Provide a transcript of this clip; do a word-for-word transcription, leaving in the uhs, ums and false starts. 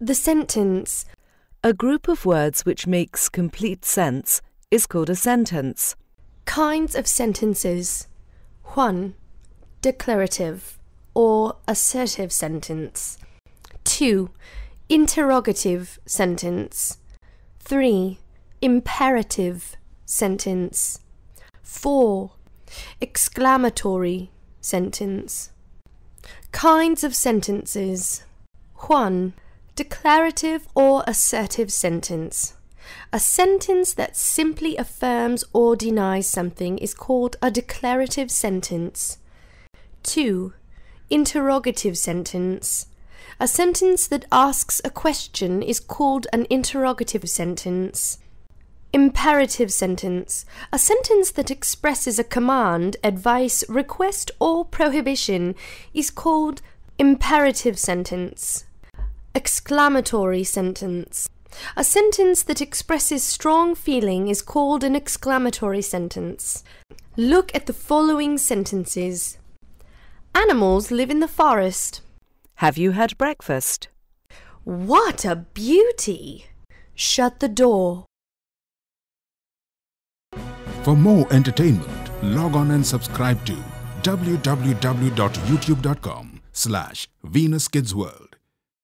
The sentence. A group of words which makes complete sense is called a sentence. Kinds of sentences. one. Declarative or assertive sentence. two. Interrogative sentence. three. Imperative sentence. four. Exclamatory sentence. Kinds of sentences. one. Declarative or assertive sentence. A sentence that simply affirms or denies something is called a declarative sentence. two. Interrogative sentence. A sentence that asks a question is called an interrogative sentence. Imperative sentence. A sentence that expresses a command, advice, request or prohibition is called imperative sentence. Exclamatory sentence. A sentence that expresses strong feeling is called an exclamatory sentence. Look at the following sentences. Animals live in the forest. Have you had breakfast? What a beauty! Shut the door. For more entertainment, log on and subscribe to w w w dot youtube dot com slash Venus Kids World.